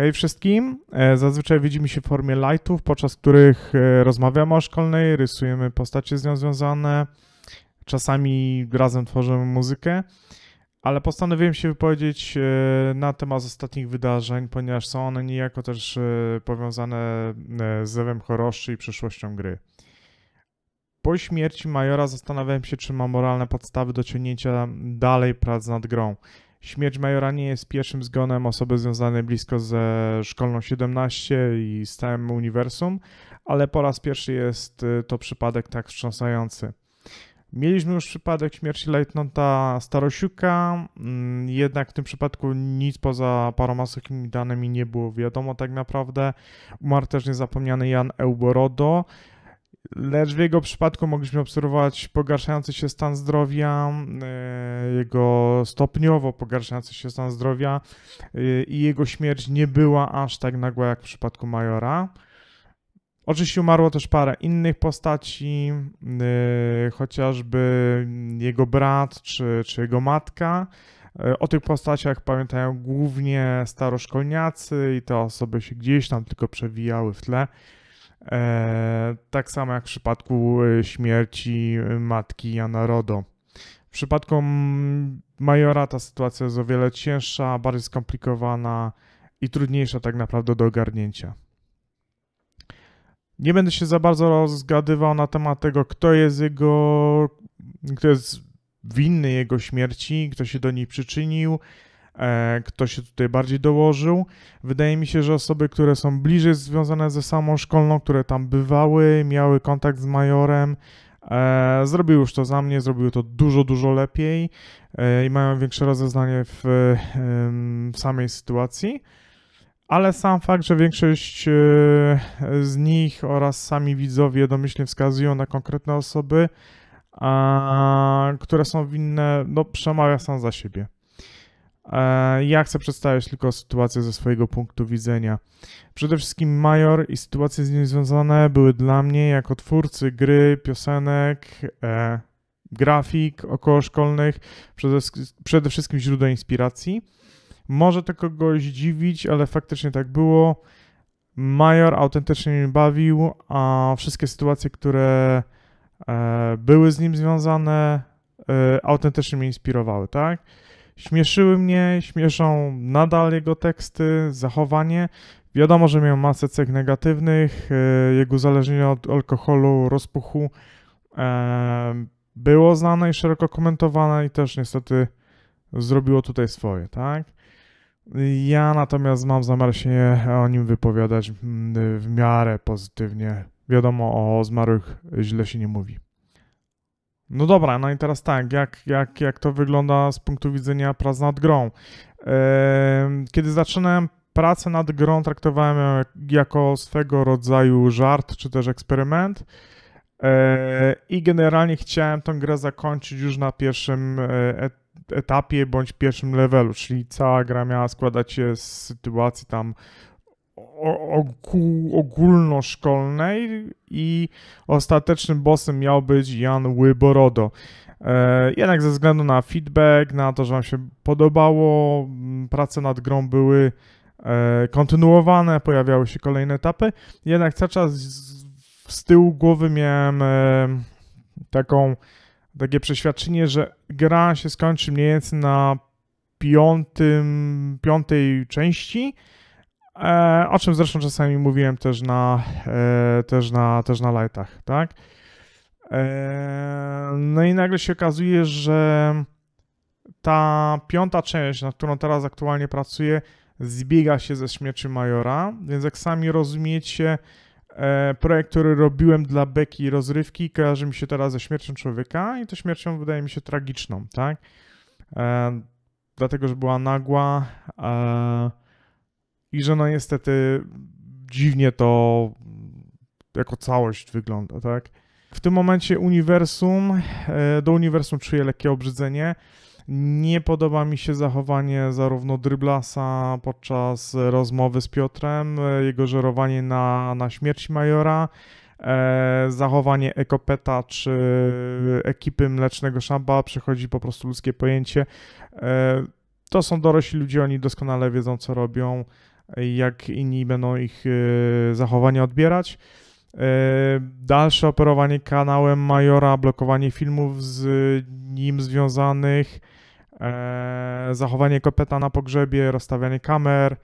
Hej wszystkim, zazwyczaj widzimy się w formie lightów, podczas których rozmawiamy o szkolnej, rysujemy postacie z nią związane, czasami razem tworzymy muzykę, ale postanowiłem się wypowiedzieć na temat ostatnich wydarzeń, ponieważ są one niejako też powiązane z Zewem Choroszczy i przyszłością gry. Po śmierci Majora zastanawiałem się, czy ma moralne podstawy do ciągnięcia dalej prac nad grą. Śmierć Majora nie jest pierwszym zgonem osoby związanej blisko ze Szkolną 17 i z całym uniwersum, ale po raz pierwszy jest to przypadek tak wstrząsający. Mieliśmy już przypadek śmierci Lejtnota Starosiuka, jednak w tym przypadku nic poza paroma suchymi danymi nie było wiadomo tak naprawdę. Umarł też niezapomniany Jan Wyborodo, lecz w jego przypadku mogliśmy obserwować pogarszający się stan zdrowia, jego stopniowo pogarszający się stan zdrowia i jego śmierć nie była aż tak nagła jak w przypadku Majora. Oczywiście umarło też parę innych postaci, chociażby jego brat czy jego matka. O tych postaciach pamiętają głównie staroszkolniacy i te osoby się gdzieś tam tylko przewijały w tle. Tak samo jak w przypadku śmierci matki Jana Rodo. W przypadku Majora ta sytuacja jest o wiele cięższa, bardziej skomplikowana i trudniejsza tak naprawdę do ogarnięcia. Nie będę się za bardzo rozgadywał na temat tego, kto jest winny jego śmierci, kto się do niej przyczynił, kto się tutaj bardziej dołożył. Wydaje mi się, że osoby, które są bliżej związane ze samą szkolną, które tam bywały, miały kontakt z Majorem, zrobiły już to za mnie, zrobiły to dużo, dużo lepiej i mają większe rozeznanie w samej sytuacji. Ale sam fakt, że większość z nich oraz sami widzowie domyślnie wskazują na konkretne osoby, które są winne, no przemawia sam za siebie. Ja chcę przedstawić tylko sytuację ze swojego punktu widzenia. Przede wszystkim Major i sytuacje z nim związane były dla mnie jako twórcy gry, piosenek, grafik okołoszkolnych, przede wszystkim źródłem inspiracji. Może to kogoś dziwić, ale faktycznie tak było. Major autentycznie mnie bawił, a wszystkie sytuacje, które były z nim związane, autentycznie mnie inspirowały, tak? Śmieszyły mnie, śmieszą nadal jego teksty, zachowanie. Wiadomo, że miał masę cech negatywnych, jego uzależnienie od alkoholu, rozpuchu było znane i szeroko komentowane i też niestety zrobiło tutaj swoje, tak? Ja natomiast mam zamiar się o nim wypowiadać w miarę pozytywnie. Wiadomo, o zmarłych źle się nie mówi. No dobra, no i teraz tak, jak to wygląda z punktu widzenia prac nad grą? Kiedy zaczynałem pracę nad grą, traktowałem ją jako swego rodzaju żart czy też eksperyment i generalnie chciałem tę grę zakończyć już na pierwszym etapie bądź pierwszym levelu, czyli cała gra miała składać się z sytuacji tam ogólnoszkolnej i ostatecznym bossem miał być Jan Wyborodo. Jednak ze względu na feedback, na to, że wam się podobało, prace nad grą były kontynuowane, pojawiały się kolejne etapy, jednak cały czas z tyłu głowy miałem takie przeświadczenie, że gra się skończy mniej więcej na piątej części, o czym zresztą czasami mówiłem też na lightach, tak? No i nagle się okazuje, że ta piąta część, nad którą teraz aktualnie pracuję, zbiega się ze śmierci Majora, więc jak sami rozumiecie, projekt, który robiłem dla beki i rozrywki, kojarzy mi się teraz ze śmiercią człowieka i to śmiercią wydaje mi się tragiczną, tak? Dlatego, że była nagła i że no niestety dziwnie to jako całość wygląda, tak? W tym momencie do uniwersum czuję lekkie obrzydzenie. Nie podoba mi się zachowanie zarówno Dryblasa podczas rozmowy z Piotrem, jego żerowanie na śmierć Majora, zachowanie Ekopeta czy ekipy Mlecznego Szamba, przechodzi po prostu ludzkie pojęcie. To są dorośli ludzie, oni doskonale wiedzą, co robią. jak inni będą ich zachowania odbierać. Dalsze operowanie kanałem Majora, blokowanie filmów z nim związanych, zachowanie kopeta na pogrzebie, rozstawianie kamer,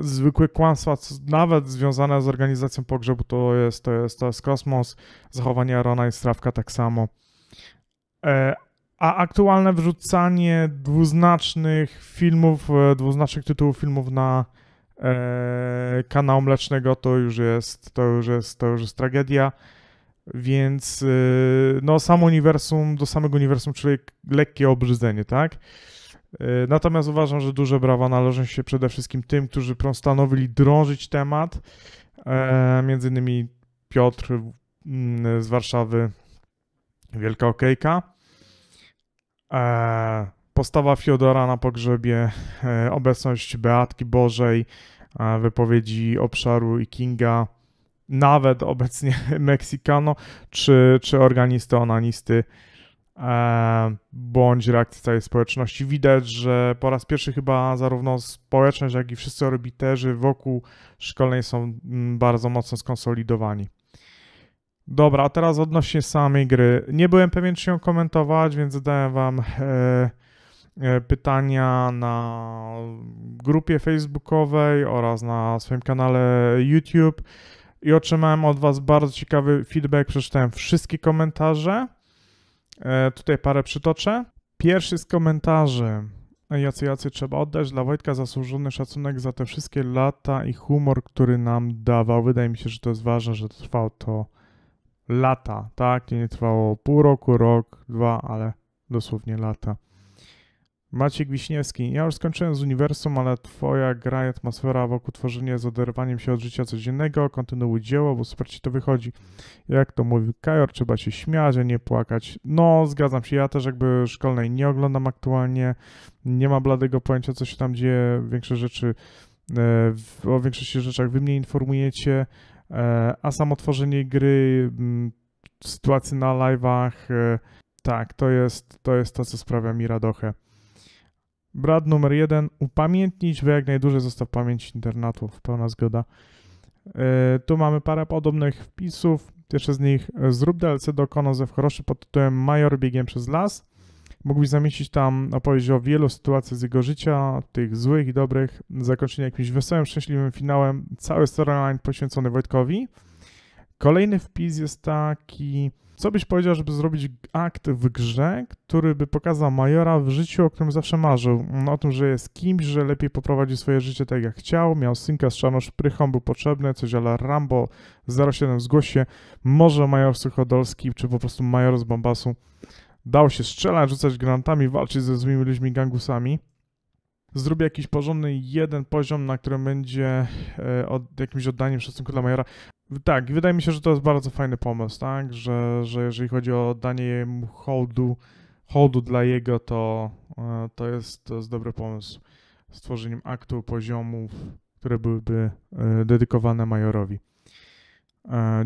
zwykłe kłamstwa, nawet związane z organizacją pogrzebu, to jest kosmos, zachowanie Arona i Strawka tak samo. A aktualne wrzucanie dwuznacznych filmów, dwuznacznych tytułów filmów na kanał Mlecznego to już jest tragedia, więc no do samego uniwersum, czyli lekkie obrzydzenie, tak? Natomiast uważam, że duże brawa należą się przede wszystkim tym, którzy postanowili drążyć temat, między innymi Piotr z Warszawy, wielka okejka, postawa Fiodora na pogrzebie, obecność Beatki Bożej, wypowiedzi obszaru Ikinga, nawet obecnie Meksykano, czy organisty-onanisty, bądź reakcji całej społeczności. Widać, że po raz pierwszy chyba zarówno społeczność, jak i wszyscy orbiterzy wokół szkolnej są bardzo mocno skonsolidowani. Dobra, a teraz odnośnie samej gry. Nie byłem pewien, czy ją komentować, więc zadałem wam pytania na grupie facebookowej oraz na swoim kanale YouTube i otrzymałem od was bardzo ciekawy feedback. Przeczytałem wszystkie komentarze. Tutaj parę przytoczę. Pierwszy z komentarzy. Jacy trzeba oddać dla Wojtka zasłużony szacunek za te wszystkie lata i humor, który nam dawał. Wydaje mi się, że to jest ważne, że trwało to lata, tak? Nie trwało pół roku, rok, dwa, ale dosłownie lata. Maciek Wiśniewski. Ja już skończyłem z uniwersum, ale twoja gra i atmosfera wokół tworzenia z oderwaniem się od życia codziennego. Kontynuuj dzieło, bo super ci to wychodzi. Jak to mówił Kajor, trzeba się śmiać, a nie płakać. No, zgadzam się. Ja też jakby szkolnej nie oglądam aktualnie. Nie ma bladego pojęcia, co się tam dzieje. O większości rzeczach wy mnie informujecie, a samo tworzenie gry, sytuacje na live'ach, tak, to jest to, co sprawia mi radochę. Brat numer jeden, upamiętnić, bo jak najdłużej zostaw pamięć internatów, pełna zgoda. Tu mamy parę podobnych wpisów, pierwszy z nich, zrób DLC do Kono Zew Choroszczy pod tytułem Major biegiem przez las. Mógłbyś zamieścić tam opowieść o wielu sytuacjach z jego życia, tych złych i dobrych, zakończenie jakimś wesołym, szczęśliwym finałem, cały storyline poświęcony Wojtkowi. Kolejny wpis jest taki, co byś powiedział, żeby zrobić akt w grze, który by pokazał Majora w życiu, o którym zawsze marzył, o tym, że jest kimś, że lepiej poprowadził swoje życie tak jak chciał, miał synka z Czarną Szprychą, był potrzebny, coś ale Rambo 07 zgłoś się, może Major Suchodolski, czy po prostu Major z Bombasu. Dał się strzelać, rzucać granatami, walczyć ze złymi ludźmi, gangusami. Zrób jakiś porządny jeden poziom, na którym będzie jakimś oddaniem szacunku dla Majora. Tak, wydaje mi się, że to jest bardzo fajny pomysł, tak? Że jeżeli chodzi o oddanie mu hołdu dla jego, to jest dobry pomysł z tworzeniem aktu poziomów, które byłyby dedykowane Majorowi.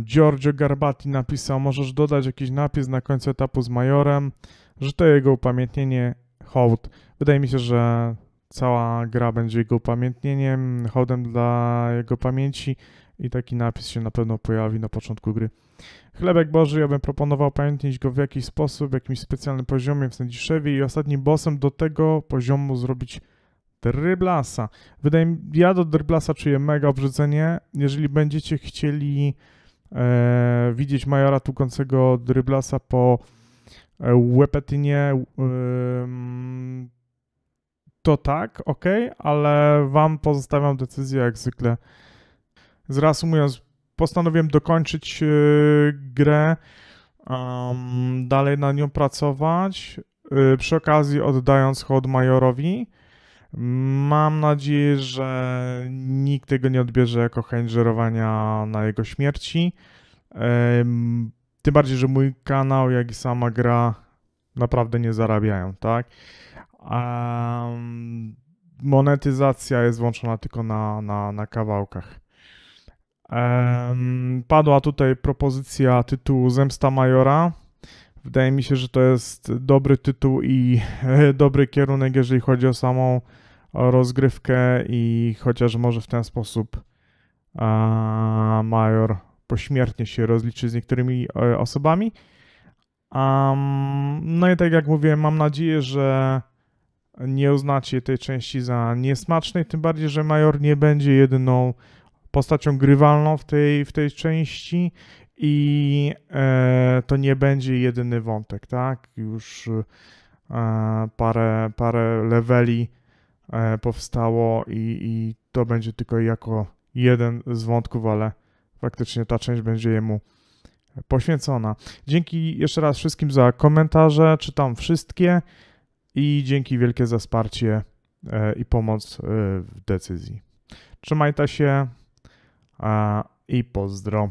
Giorgio Garbati napisał, możesz dodać jakiś napis na końcu etapu z Majorem, że to jego upamiętnienie, hołd. Wydaje mi się, że cała gra będzie jego upamiętnieniem, hołdem dla jego pamięci i taki napis się na pewno pojawi na początku gry. Chlebek Boży, ja bym proponował upamiętnić go w jakiś sposób, w jakimś specjalnym poziomie w Sędziszewie i ostatnim bossem do tego poziomu zrobić Dryblasa. Ja do Dryblasa czuję mega obrzydzenie. Jeżeli będziecie chcieli widzieć Majora tłukącego Dryblasa po łepetynie, to tak, ok, ale wam pozostawiam decyzję jak zwykle. Zreasumując, postanowiłem dokończyć grę, dalej na nią pracować, przy okazji oddając hołd Majorowi. Mam nadzieję, że nikt tego nie odbierze jako chęć żerowania na jego śmierci. Tym bardziej, że mój kanał, jak i sama gra naprawdę nie zarabiają, tak? Monetyzacja jest włączona tylko na kawałkach. Padła tutaj propozycja tytułu Zemsta Majora. Wydaje mi się, że to jest dobry tytuł i dobry kierunek, jeżeli chodzi o samą rozgrywkę i chociaż może w ten sposób Major pośmiertnie się rozliczy z niektórymi osobami. No i tak jak mówiłem, mam nadzieję, że nie uznacie tej części za niesmacznej, tym bardziej, że Major nie będzie jedyną postacią grywalną w tej części i to nie będzie jedyny wątek, tak? Już parę leveli powstało i to będzie tylko jako jeden z wątków, ale faktycznie ta część będzie jemu poświęcona. Dzięki jeszcze raz wszystkim za komentarze, czytam wszystkie i dzięki wielkie za wsparcie i pomoc w decyzji. Trzymajcie się i pozdro.